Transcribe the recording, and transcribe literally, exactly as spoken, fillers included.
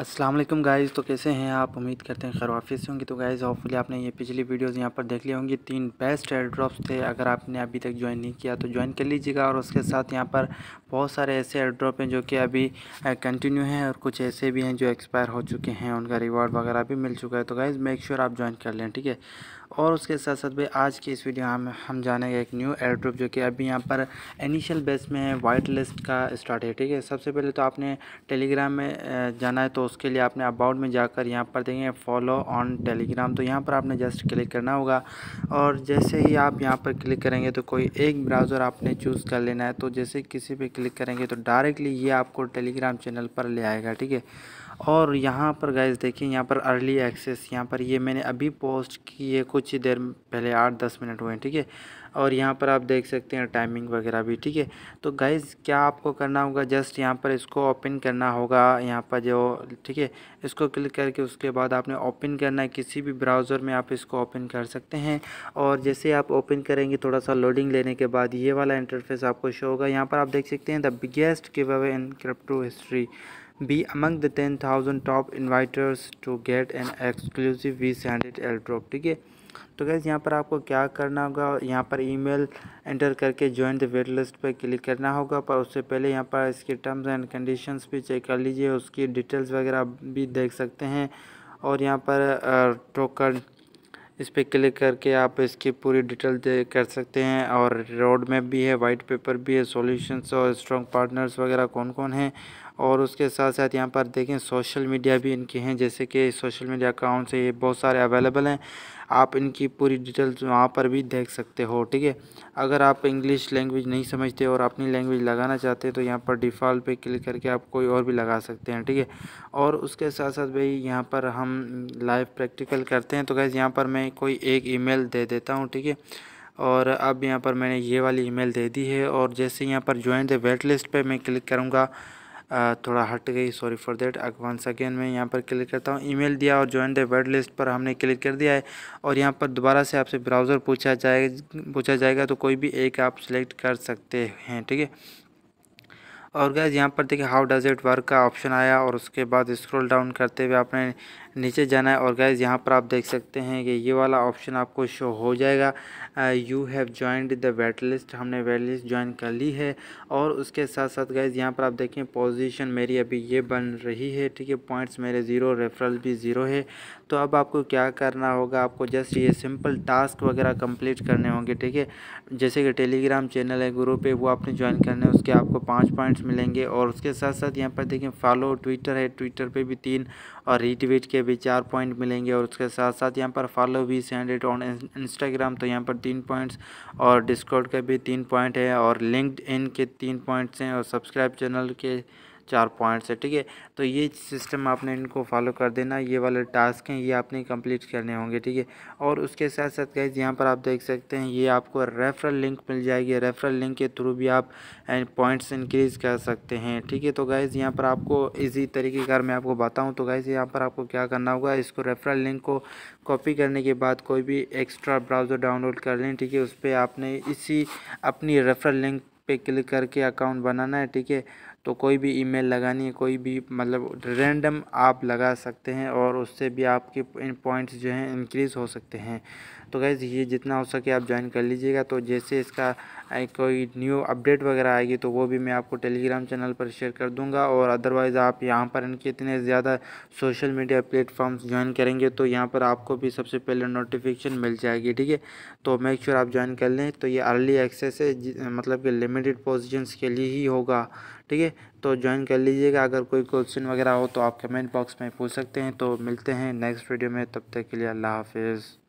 अस्सलाम वालेकुम गाइज़। तो कैसे हैं आप? उम्मीद करते हैं खैर वाफियत से होंगी। तो गाइज़ होपफुली आपने ये पिछली वीडियोस यहाँ पर देख ली होंगी। तीन बेस्ट एयर ड्रॉप्स थे। अगर आपने अभी तक ज्वाइन नहीं किया तो ज्वाइन कर लीजिएगा। और उसके साथ यहाँ पर बहुत सारे ऐसे एयर ड्रॉप हैं जो कि अभी कंटिन्यू हैं और कुछ ऐसे भी हैं जो एक्सपायर हो चुके हैं, उनका रिवॉर्ड वगैरह भी मिल चुका है। तो गाइज़ मेक श्योर आप ज्वाइन कर लें, ठीक है। और उसके साथ साथ भाई आज की इस वीडियो में हम जानेंगे एक न्यू एयर ड्रॉप जो कि अभी यहाँ पर इनिशियल बेस में है, वाइट लिस्ट का स्टार्ट है, ठीक है। सबसे पहले तो आपने टेलीग्राम में जाना है, तो उसके लिए आपने अबाउट में जाकर यहाँ पर देखेंगे फॉलो ऑन टेलीग्राम, तो यहाँ पर आपने जस्ट क्लिक करना होगा। और जैसे ही आप यहाँ पर क्लिक करेंगे तो कोई एक ब्राउज़र आपने चूज़ कर लेना है। तो जैसे किसी पे क्लिक करेंगे तो डायरेक्टली ये आपको टेलीग्राम चैनल पर ले आएगा, ठीक है। और यहाँ पर गाइस देखिए यहाँ पर अर्ली एक्सेस, यहाँ पर ये मैंने अभी पोस्ट की है कुछ ही देर पहले, आठ दस मिनट हुए हैं, ठीक है। और यहाँ पर आप देख सकते हैं टाइमिंग वगैरह भी, ठीक है। तो गाइज़ क्या आपको करना होगा, जस्ट यहाँ पर इसको ओपन करना होगा, यहाँ पर जो, ठीक है, इसको क्लिक करके उसके बाद आपने ओपन करना है। किसी भी ब्राउज़र में आप इसको ओपन कर सकते हैं। और जैसे आप ओपन करेंगे थोड़ा सा लोडिंग लेने के बाद ये वाला इंटरफेस आपको शो होगा। यहाँ पर आप देख सकते हैं the biggest giveaway in crypto history, be among the ten thousand top inviters to get an exclusive we sended airdrop, ठीक है। तो गाइस यहाँ पर आपको क्या करना होगा, यहाँ पर ईमेल एंटर करके ज्वाइन द वेट लिस्ट पर क्लिक करना होगा। पर उससे पहले यहाँ पर इसके टर्म्स एंड कंडीशंस भी चेक कर लीजिए, उसकी डिटेल्स वगैरह भी देख सकते हैं। और यहाँ पर टोकन इस पर क्लिक करके आप इसकी पूरी डिटेल दे कर सकते हैं। और रोड मैप भी है, वाइट पेपर भी है, सॉल्यूशंस और स्ट्रॉन्ग पार्टनर्स वगैरह कौन कौन हैं। और उसके साथ साथ यहाँ पर देखें सोशल मीडिया भी इनके हैं, जैसे कि सोशल मीडिया अकाउंट्स ये बहुत सारे अवेलेबल हैं, आप इनकी पूरी डिटेल्स वहाँ पर भी देख सकते हो, ठीक है। अगर आप इंग्लिश लैंग्वेज नहीं समझते और अपनी लैंग्वेज लगाना चाहते हैं तो यहाँ पर डिफ़ॉल्ट पे क्लिक करके आप कोई और भी लगा सकते हैं, ठीक है। और उसके साथ साथ भाई यहाँ पर हम लाइव प्रैक्टिकल करते हैं। तो गाइस यहाँ पर मैं कोई एक ईमेल दे देता हूँ, ठीक है। और अब यहाँ पर मैंने ये वाली ईमेल दे दी है। और जैसे यहाँ पर ज्वाइन द वेट लिस्ट पर मैं क्लिक करूँगा, थोड़ा हट गई, sorry for that. Once again मैं यहाँ पर क्लिक करता हूँ, ईमेल दिया और ज्वाइन द वेट लिस्ट पर हमने क्लिक कर दिया है। और यहाँ पर दोबारा से आपसे ब्राउज़र पूछा जाए पूछा जाएगा तो कोई भी एक आप सेलेक्ट कर सकते हैं, ठीक है। और गाइस यहाँ पर देखिए हाउ डज़ इट वर्क का ऑप्शन आया और उसके बाद स्क्रॉल डाउन करते हुए आपने नीचे जाना है। और गाइस यहाँ पर आप देख सकते हैं कि ये वाला ऑप्शन आपको शो हो जाएगा, you have joined the wait list, हमने वेट लिस्ट ज्वाइन कर ली है। और उसके साथ साथ गाइस यहाँ पर आप देखें पोजीशन मेरी अभी ये बन रही है, ठीक है। पॉइंट्स मेरे ज़ीरो, रेफरल भी ज़ीरो है। तो अब आपको क्या करना होगा, आपको जस्ट ये सिंपल टास्क वगैरह कम्प्लीट करने होंगे, ठीक है। जैसे कि टेलीग्राम चैनल है, ग्रुप है, वो आपने ज्वाइन करने है, उसके आपको पाँच पॉइंट्स मिलेंगे। और उसके साथ साथ यहाँ पर देखें फॉलो ट्विटर है, ट्विटर पे भी तीन और रीट्वीट के भी चार पॉइंट मिलेंगे। और उसके साथ साथ यहाँ पर फॉलो भी सेंड इट ऑन इंस्टाग्राम, तो यहाँ पर तीन पॉइंट्स और डिस्कॉर्ड के भी तीन पॉइंट है और लिंक्ड इन के तीन पॉइंट्स हैं और सब्सक्राइब चैनल के चार पॉइंट्स है, ठीक है। तो ये सिस्टम आपने इनको फॉलो कर देना, ये वाले टास्क हैं, ये आपने कंप्लीट करने होंगे, ठीक है। और उसके साथ साथ गाइस यहाँ पर आप देख सकते हैं ये आपको रेफरल लिंक मिल जाएगी, रेफरल लिंक के थ्रू भी आप पॉइंट्स इंक्रीज़ कर सकते हैं, ठीक है। तो गाइस यहाँ पर आपको इजी तरीके कार मैं आपको बताऊँ तो गाइस यहाँ पर आपको क्या करना होगा, इसको रेफरल लिंक को कॉपी करने के बाद कोई भी एक्स्ट्रा ब्राउज़र डाउनलोड कर लें, ठीक है। उस पर आपने इसी अपनी रेफरल लिंक पे क्लिक करके अकाउंट बनाना है, ठीक है। तो कोई भी ईमेल लगानी है, कोई भी मतलब रैंडम आप लगा सकते हैं और उससे भी आपके पॉइंट्स जो हैं इंक्रीज़ हो सकते हैं। तो गाइस ये जितना हो सके आप ज्वाइन कर लीजिएगा। तो जैसे इसका कोई न्यू अपडेट वगैरह आएगी तो वो भी मैं आपको टेलीग्राम चैनल पर शेयर कर दूंगा। और अदरवाइज़ आप यहाँ पर इनके इतने ज़्यादा सोशल मीडिया प्लेटफॉर्म्स ज्वाइन करेंगे तो यहाँ पर आपको भी सबसे पहले नोटिफिकेशन मिल जाएगी, ठीक है। तो मेक श्योर आप ज्वाइन कर लें। तो ये अर्ली एक्सेस है, मतलब कि लिमिटेड पोजिशंस के लिए ही होगा, ठीक है। तो ज्वाइन कर लीजिएगा। अगर कोई क्वेश्चन वगैरह हो तो आप कमेंट बॉक्स में पूछ सकते हैं। तो मिलते हैं नेक्स्ट वीडियो में, तब तक के लिए अल्लाह हाफिज़।